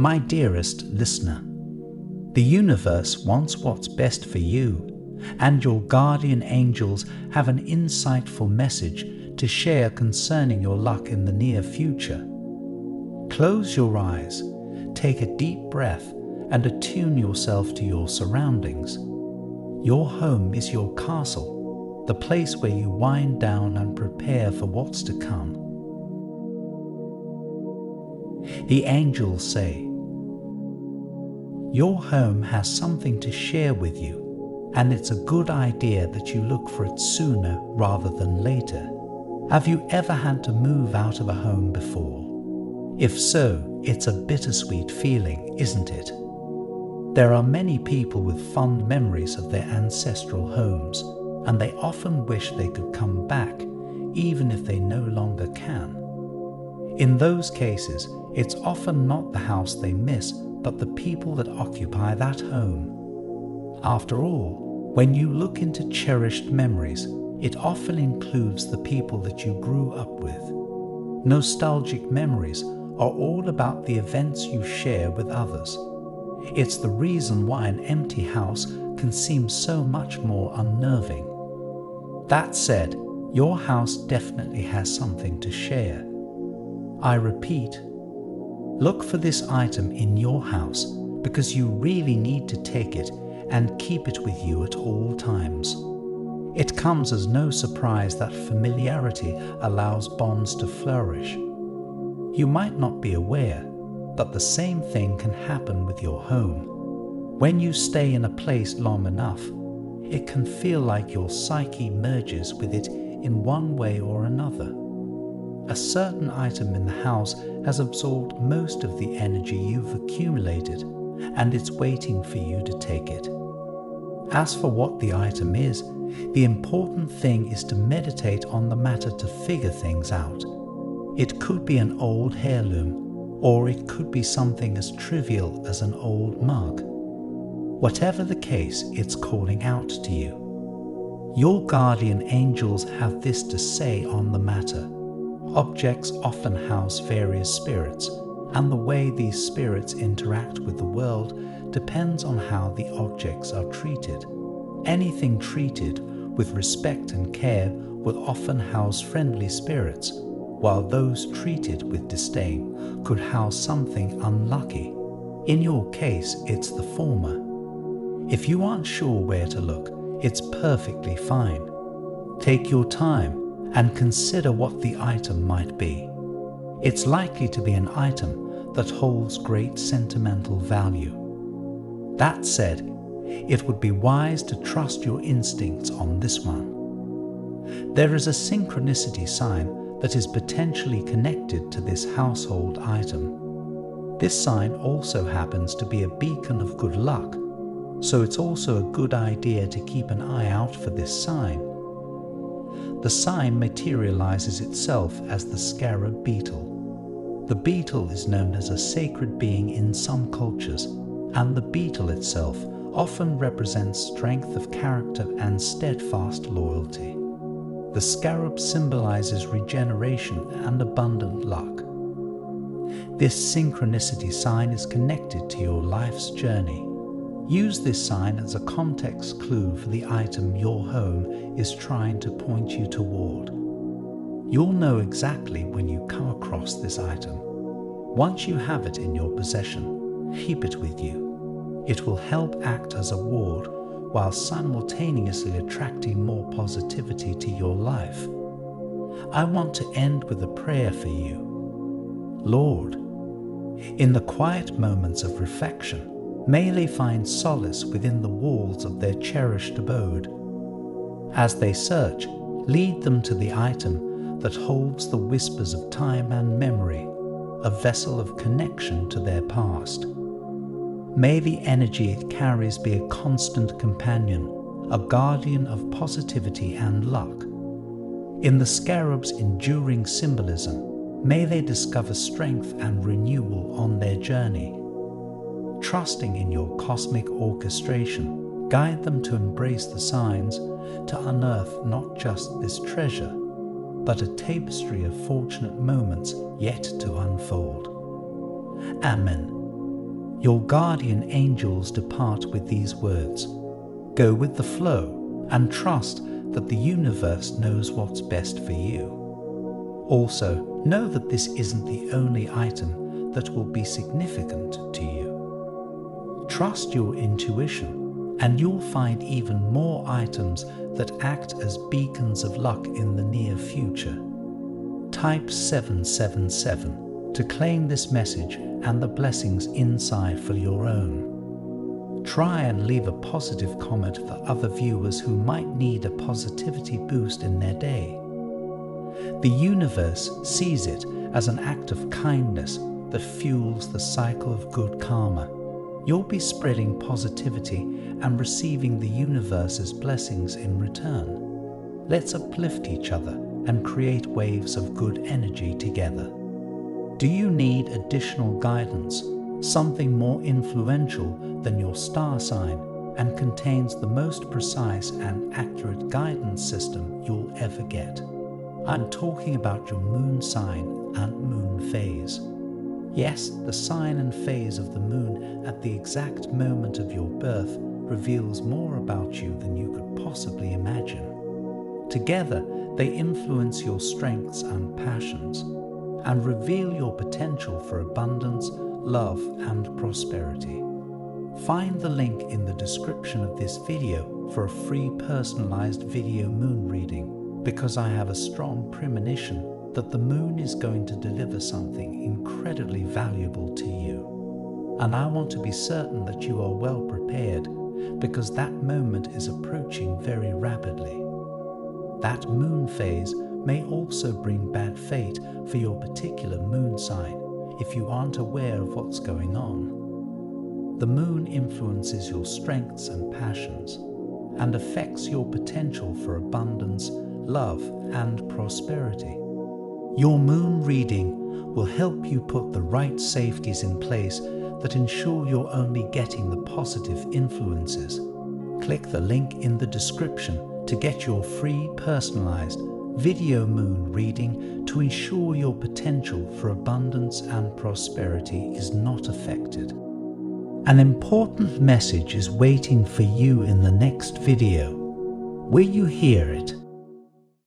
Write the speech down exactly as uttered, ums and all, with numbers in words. My dearest listener, the universe wants what's best for you, and your guardian angels have an insightful message to share concerning your luck in the near future. Close your eyes, take a deep breath, and attune yourself to your surroundings. Your home is your castle, the place where you wind down and prepare for what's to come. The angels say, your home has something to share with you, and it's a good idea that you look for it sooner rather than later. Have you ever had to move out of a home before? If so, it's a bittersweet feeling, isn't it? There are many people with fond memories of their ancestral homes, and they often wish they could come back, even if they no longer can. In those cases, it's often not the house they miss, but the people that occupy that home. After all, when you look into cherished memories, it often includes the people that you grew up with. Nostalgic memories are all about the events you share with others. It's the reason why an empty house can seem so much more unnerving. That said, your house definitely has something to share. I repeat, look for this item in your house because you really need to take it and keep it with you at all times. It comes as no surprise that familiarity allows bonds to flourish. You might not be aware, but the same thing can happen with your home. When you stay in a place long enough, it can feel like your psyche merges with it in one way or another. A certain item in the house has absorbed most of the energy you've accumulated, and it's waiting for you to take it. As for what the item is, the important thing is to meditate on the matter to figure things out. It could be an old heirloom, or it could be something as trivial as an old mug. Whatever the case, it's calling out to you. Your guardian angels have this to say on the matter. Objects often house various spirits, and the way these spirits interact with the world depends on how the objects are treated. Anything treated with respect and care will often house friendly spirits, while those treated with disdain could house something unlucky. In your case, it's the former. If you aren't sure where to look, it's perfectly fine. Take your time and consider what the item might be. It's likely to be an item that holds great sentimental value. That said, it would be wise to trust your instincts on this one. There is a synchronicity sign that is potentially connected to this household item. This sign also happens to be a beacon of good luck, so it's also a good idea to keep an eye out for this sign. The sign materializes itself as the scarab beetle. The beetle is known as a sacred being in some cultures, and the beetle itself often represents strength of character and steadfast loyalty. The scarab symbolizes regeneration and abundant luck. This synchronicity sign is connected to your life's journey. Use this sign as a context clue for the item your home is trying to point you toward. You'll know exactly when you come across this item. Once you have it in your possession, keep it with you. It will help act as a ward while simultaneously attracting more positivity to your life. I want to end with a prayer for you. Lord, in the quiet moments of reflection, may they find solace within the walls of their cherished abode. As they search, lead them to the item that holds the whispers of time and memory, a vessel of connection to their past. May the energy it carries be a constant companion, a guardian of positivity and luck. In the scarab's enduring symbolism, may they discover strength and renewal on their journey. Trusting in your cosmic orchestration, guide them to embrace the signs, to unearth not just this treasure, but a tapestry of fortunate moments yet to unfold. Amen. Your guardian angels depart with these words. Go with the flow and trust that the universe knows what's best for you. Also, know that this isn't the only item that will be significant to you. Trust your intuition, and you'll find even more items that act as beacons of luck in the near future. Type seven seven seven to claim this message and the blessings inside for your own. Try and leave a positive comment for other viewers who might need a positivity boost in their day. The universe sees it as an act of kindness that fuels the cycle of good karma. You'll be spreading positivity and receiving the universe's blessings in return. Let's uplift each other and create waves of good energy together. Do you need additional guidance, something more influential than your star sign, and contains the most precise and accurate guidance system you'll ever get? I'm talking about your moon sign and moon phase. Yes, the sign and phase of the moon at the exact moment of your birth reveals more about you than you could possibly imagine. Together, they influence your strengths and passions, and reveal your potential for abundance, love, and prosperity. Find the link in the description of this video for a free personalized video moon reading, because I have a strong premonition that the moon is going to deliver something incredibly valuable to you. And I want to be certain that you are well prepared, because that moment is approaching very rapidly. That moon phase may also bring bad fate for your particular moon sign if you aren't aware of what's going on. The moon influences your strengths and passions, and affects your potential for abundance, love, and prosperity. Your moon reading will help you put the right safeties in place that ensure you're only getting the positive influences. Click the link in the description to get your free personalized video moon reading to ensure your potential for abundance and prosperity is not affected. An important message is waiting for you in the next video. Will you hear it?